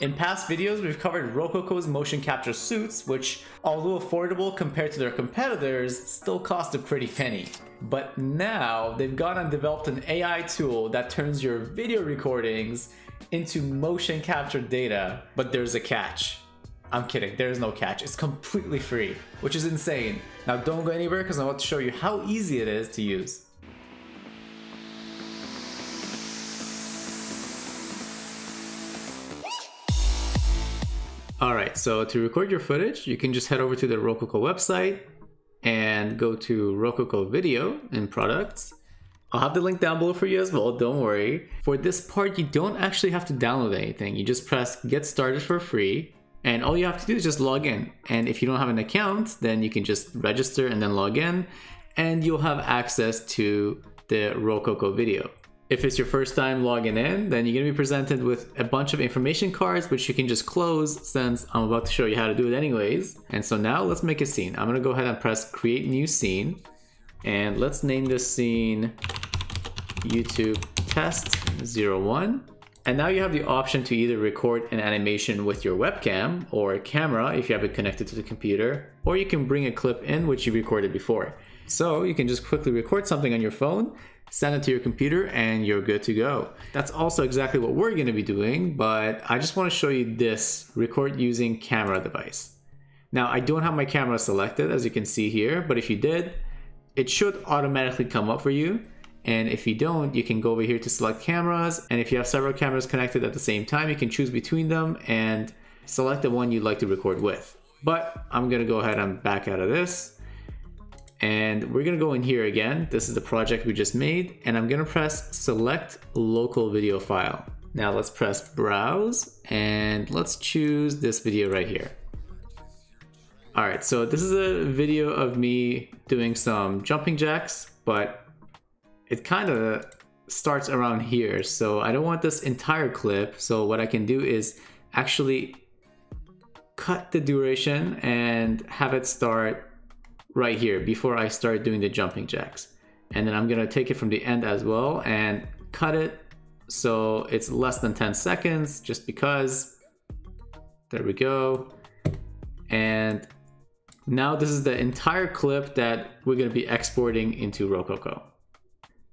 In past videos, we've covered Rokoko's motion capture suits, which, although affordable compared to their competitors, still cost a pretty penny. But now, they've gone and developed an AI tool that turns your video recordings into motion capture data, but there's a catch. I'm kidding, there is no catch. It's completely free, which is insane. Now don't go anywhere because I'm about to show you how easy it is to use. Alright, so to record your footage, you can just head over to the Rokoko website and go to Rokoko Video and Products. I'll have the link down below for you as well, don't worry. For this part, you don't actually have to download anything. You just press Get Started for free. And all you have to do is just log in. And if you don't have an account, then you can just register and then log in. And you'll have access to the Rokoko Video. If it's your first time logging in, then you're going to be presented with a bunch of information cards, which you can just close since I'm about to show you how to do it anyways. And so now let's make a scene. I'm going to go ahead and press Create New Scene. And let's name this scene YouTube Test 01. And now you have the option to either record an animation with your webcam or a camera if you have it connected to the computer, or you can bring a clip in which you recorded before. So you can just quickly record something on your phone, send it to your computer, and you're good to go. That's also exactly what we're going to be doing, but I just want to show you this record using camera device. Now I don't have my camera selected as you can see here, but if you did, it should automatically come up for you. And if you don't, you can go over here to select cameras, and if you have several cameras connected at the same time, you can choose between them and select the one you'd like to record with. But I'm gonna go ahead and back out of this, and we're gonna go in here again. This is the project we just made, and I'm gonna press select local video file. Now let's press browse, and let's choose this video right here. All right, so this is a video of me doing some jumping jacks, but it kind of starts around here, so I don't want this entire clip. So what I can do is actually cut the duration and have it start right here before I start doing the jumping jacks. And then I'm gonna take it from the end as well and cut it so it's less than 10 seconds just because. There we go. And now this is the entire clip that we're gonna be exporting into Rokoko.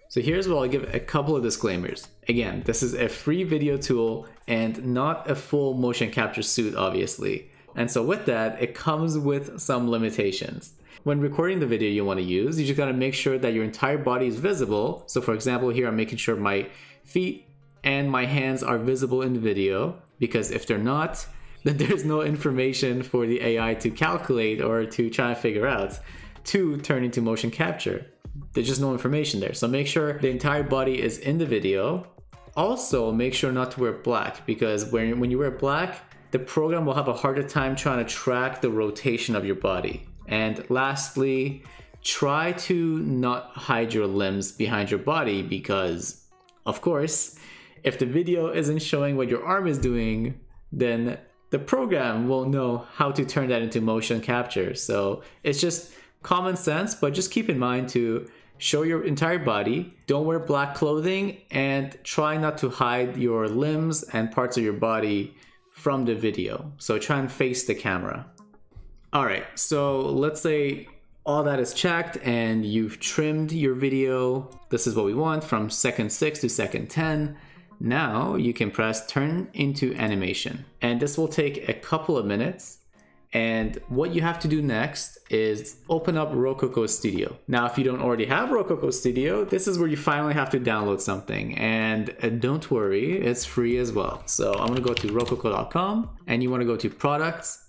So here's where I'll give a couple of disclaimers. Again, this is a free video tool and not a full motion capture suit, obviously. And so with that, it comes with some limitations. When recording the video you want to use, you just gotta make sure that your entire body is visible. So for example, here I'm making sure my feet and my hands are visible in the video, because if they're not, then there's no information for the AI to calculate or to try and figure out to turn into motion capture. There's just no information there. So make sure the entire body is in the video. Also, make sure not to wear black, because when you wear black, the program will have a harder time trying to track the rotation of your body. And lastly, try to not hide your limbs behind your body, because of course, if the video isn't showing what your arm is doing, then the program won't know how to turn that into motion capture. So it's just common sense, but just keep in mind to show your entire body, don't wear black clothing, and try not to hide your limbs and parts of your body from the video. So try and face the camera. All right, so let's say all that is checked and you've trimmed your video. This is what we want, from second 6 to second 10. Now you can press turn into animation, and this will take a couple of minutes. And what you have to do next is open up Rokoko Studio. Now, if you don't already have Rokoko Studio, this is where you finally have to download something. And don't worry, it's free as well. So I'm gonna go to Rokoko.com, and you wanna go to Products,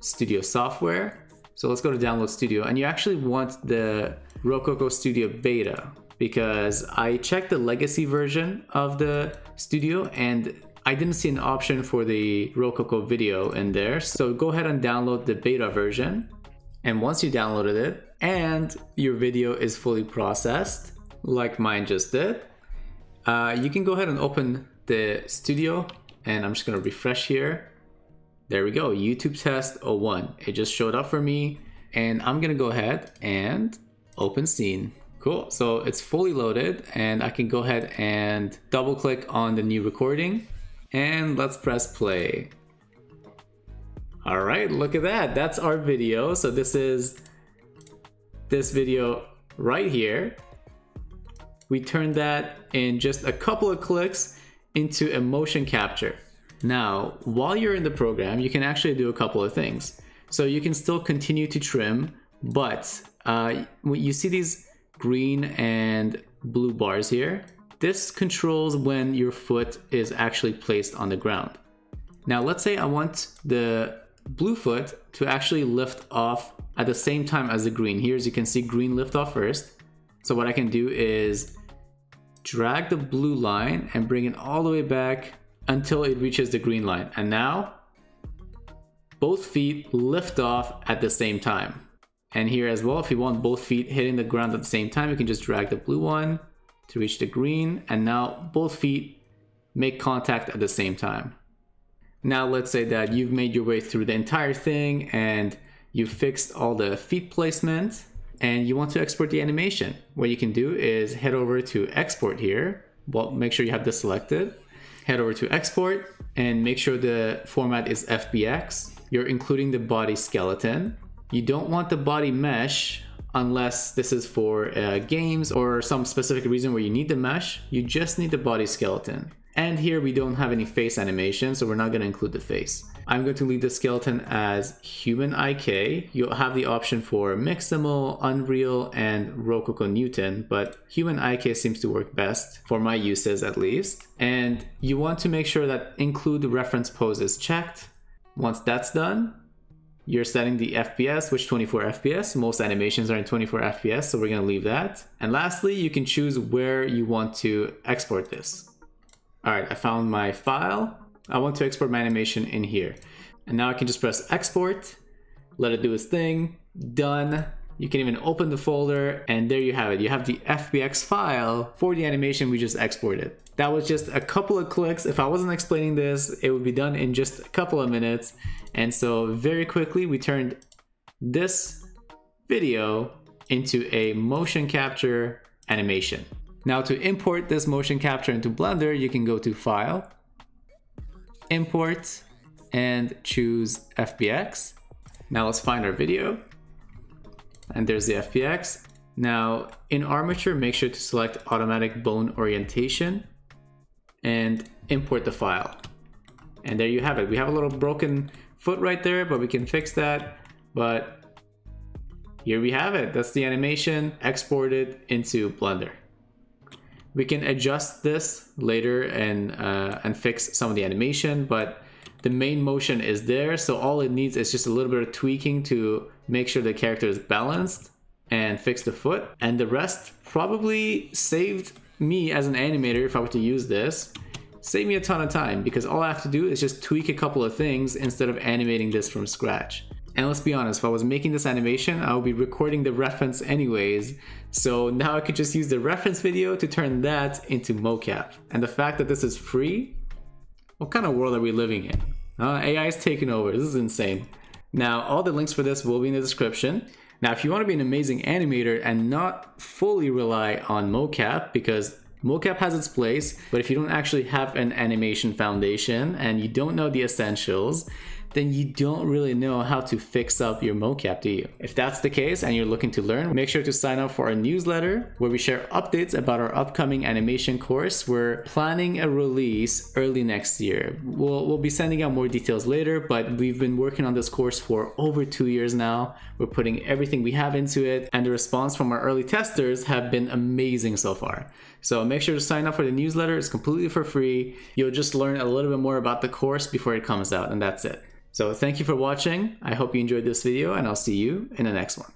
Studio Software. So let's go to Download Studio, and you actually want the Rokoko Studio Beta, because I checked the legacy version of the studio and I didn't see an option for the Rokoko video in there, so go ahead and download the beta version. And once you downloaded it and your video is fully processed, like mine just did, you can go ahead and open the studio, and I'm just gonna refresh here. There we go, YouTube Test 01. It just showed up for me, and I'm gonna go ahead and open scene. Cool, so it's fully loaded, and I can go ahead and double click on the new recording. and let's press play. All right, look at that. That's our video. So this is this video right here. We turned that in just a couple of clicks into a motion capture. Now, while you're in the program, you can actually do a couple of things. So you can still continue to trim, but when you see these green and blue bars here, this controls when your foot is actually placed on the ground. Now, let's say I want the blue foot to actually lift off at the same time as the green. Here, as you can see, green lift off first. So what I can do is drag the blue line and bring it all the way back until it reaches the green line. And now both feet lift off at the same time. And here as well, if you want both feet hitting the ground at the same time, you can just drag the blue one to reach the green. And now both feet make contact at the same time. Now let's say that you've made your way through the entire thing and you've fixed all the feet placement, and you want to export the animation. What you can do is head over to export here. Well, make sure you have this selected. Head over to export and make sure the format is FBX. You're including the body skeleton. You don't want the body mesh unless this is for games or some specific reason where you need the mesh. You just need the body skeleton. And here we don't have any face animation, so we're not going to include the face. I'm going to leave the skeleton as Human IK. You'll have the option for Mixamo, Unreal, and Rokoko Newton, but Human IK seems to work best, for my uses at least. And you want to make sure that include reference pose is checked. Once that's done, you're setting the FPS, which 24 FPS. Most animations are in 24 FPS, so we're going to leave that. And lastly, you can choose where you want to export this. All right, I found my file. I want to export my animation in here. And now I can just press export, let it do its thing, done. You can even open the folder, and there you have it. You have the FBX file for the animation we just exported. That was just a couple of clicks. If I wasn't explaining this, it would be done in just a couple of minutes. And so very quickly, we turned this video into a motion capture animation. Now to import this motion capture into Blender, you can go to File, Import, and choose FBX. Now let's find our video. And there's the FBX. Now in Armature, make sure to select Automatic Bone Orientation and import the file. And there you have it. We have a little broken foot right there, but we can fix that. But here we have it. That's the animation exported into Blender. We can adjust this later and fix some of the animation, but the main motion is there. So all it needs is just a little bit of tweaking to make sure the character is balanced and fix the foot. And the rest probably saved me as an animator, if I were to use this, saved me a ton of time, because all I have to do is just tweak a couple of things instead of animating this from scratch. And let's be honest, if I was making this animation, I would be recording the reference anyways. So now I could just use the reference video to turn that into mocap. And the fact that this is free, what kind of world are we living in? AI is taking over. This is insane. Now, all the links for this will be in the description. Now, if you want to be an amazing animator and not fully rely on mocap, because mocap has its place, but if you don't actually have an animation foundation and you don't know the essentials, then you don't really know how to fix up your mocap, do you? If that's the case and you're looking to learn, make sure to sign up for our newsletter where we share updates about our upcoming animation course. We're planning a release early next year. We'll be sending out more details later, but we've been working on this course for over 2 years now. We're putting everything we have into it, and the response from our early testers have been amazing so far. So make sure to sign up for the newsletter. It's completely for free. You'll just learn a little bit more about the course before it comes out, and that's it. So thank you for watching. I hope you enjoyed this video, and I'll see you in the next one.